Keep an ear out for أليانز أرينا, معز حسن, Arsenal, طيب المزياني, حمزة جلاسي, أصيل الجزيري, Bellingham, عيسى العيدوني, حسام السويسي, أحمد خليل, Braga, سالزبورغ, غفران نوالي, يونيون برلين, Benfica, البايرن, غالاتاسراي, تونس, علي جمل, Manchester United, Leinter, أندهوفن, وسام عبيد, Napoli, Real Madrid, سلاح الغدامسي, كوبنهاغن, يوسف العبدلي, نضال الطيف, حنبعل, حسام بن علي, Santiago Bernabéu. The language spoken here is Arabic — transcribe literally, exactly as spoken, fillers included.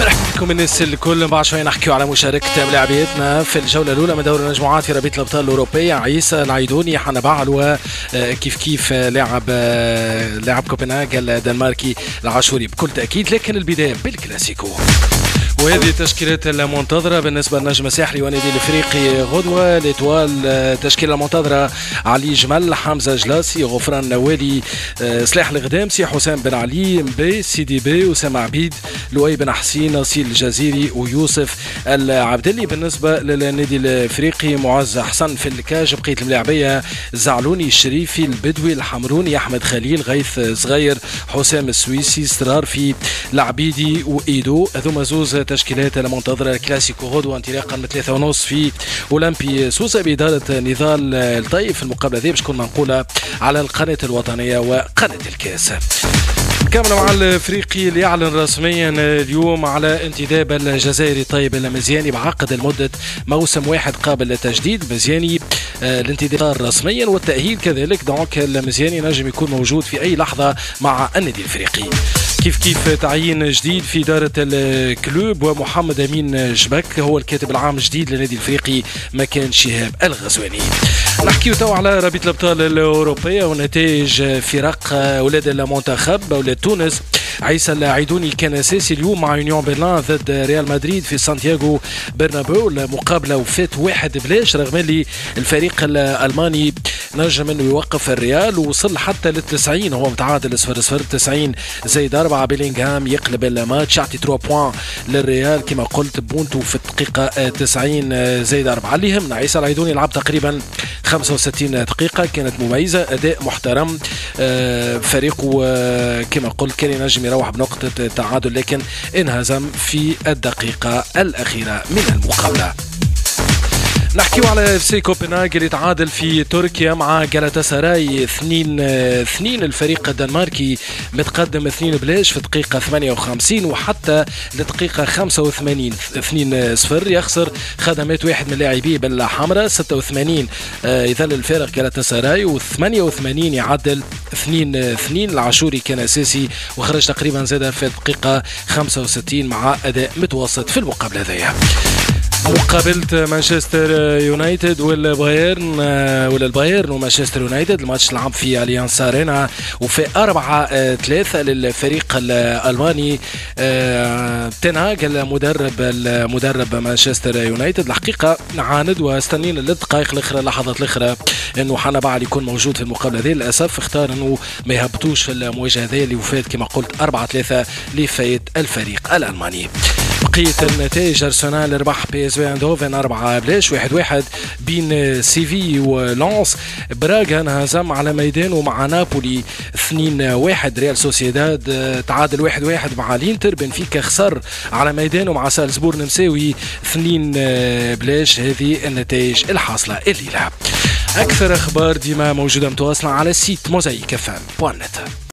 مرحبا بكم الناس الكل. بعد شوي نحكيو على مشاركة لاعبيتنا في الجولة الأولى من دوري المجموعات في ربيع الأبطال الأوروبية. عيسى العيدوني، حنبعل، وكيف كيف لاعب لاعب كوبنهاغن الدنماركي العاشوري بكل تأكيد. لكن البداية بالكلاسيكو، وهذه التشكيلات المنتظرة بالنسبة للنجم الساحلي والنادي الافريقي غدوة. ليتوال تشكيلة منتظرة: علي جمل، حمزة جلاسي، غفران نوالي، سلاح الغدامسي، حسام بن علي، مبي، سيدي بي، وسام عبيد، لؤي بن حسين، أصيل الجزيري، ويوسف العبدلي. بالنسبة للنادي الافريقي معز حسن في الكاج. بقية الملاعبية: زعلوني، الشريفي، البدوي، الحمروني، أحمد خليل، غيث صغير، حسام السويسي، استرار في العبيدي، وإيدو. هذوما زوز تشكيلات المنتظرة كلاسيكو غدوة انطلاقا من ثلاثة ونص في أولمبي سوسة بإدارة نضال الطيف. المقابلة ذي باش تكون منقولة على القناة الوطنية وقناة الكاس. كامل مع الافريقي اللي يعلن رسميا اليوم على انتداب الجزائري طيب المزياني بعقد لمده موسم واحد قابل التجديد. المزياني الانتداب رسميا والتاهيل كذلك، دونك المزياني نجم يكون موجود في اي لحظه مع النادي الافريقي. كيف كيف تعيين جديد في اداره الكلوب، ومحمد امين جبك هو الكاتب العام الجديد للنادي الافريقي مكان شهاب الغزواني. نحكيو توا على رابطه الابطال الاوروبيه ونتائج فرق اولاد المنتخب. اولاد تونس، عيسى العيدوني كان اساسي اليوم مع يونيون برلين ضد ريال مدريد في سانتياغو برنابيو. المقابله وفات واحد بلاش، رغم اللي الفريق الالماني نجم انه يوقف الريال ووصل حتى لل تسعين، هو متعادل صفر صفر. تسعين زائد أربعة، بيلينغهام يقلب الماتش، يعطي ثلاثة بوان للريال كما قلت، بونتو في الدقيقه تسعين زائد أربعة. اللي يهمنا عيسى العيدوني لعب تقريبا خمسة وستين دقيقه، كانت مميزه، اداء محترم، فريقه كما قلت كان ينجم يروح بنقطه تعادل لكن انهزم في الدقيقه الاخيره من المقابله. نحكيو على اف سي كوبنهاغن اللي تعادل في تركيا مع غالاتاسراي اثنين اثنين. الفريق الدنماركي متقدم اثنين بلاش في الدقيقة ثمانية وخمسين وحتى لدقيقة خمسة وثمانين اثنين صفر. يخسر خدمات واحد من لاعبيه بالحمراء. ستة وثمانين اه يظل الفارق غالاتاسراي، و ثمانية وثمانين يعدل اثنين اثنين. العاشوري كان اساسي وخرج تقريبا زاد في الدقيقة خمسة وستين مع اداء متوسط في المقابلة هذيا. مقابلت مانشستر يونايتد والبايرن ولا البايرن ومانشستر يونايتد، الماتش تلعب في أليانز أرينا وفي أربعة ثلاثة للفريق الألماني. تنهاغ المدرب المدرب مانشستر يونايتد الحقيقة عاند واستنينا للدقائق الأخرى اللحظات الأخرى إنه حنبعل يكون موجود في المقابلة هذه. للأسف اختار إنه ما يهبطوش في المواجهة هذه اللي وفات كما قلت أربعة ثلاثة لفايت الفريق الألماني. بقية النتائج: أرسنال ربح بي اس في أندهوفن أربعة بلاش واحد واحد بين سيفي ولانس. براغا انهزم على ميدانه مع نابولي اثنين واحد. ريال سوسيداد تعادل واحد واحد مع لينتر. بنفيكا خسر على ميدانه مع سالزبورغ نمساوي اثنين بلاش. هذه النتائج الحاصلة الليلة. أكثر أخبار ديما موجودة متواصلة على السيت موزايك فان بوان نت.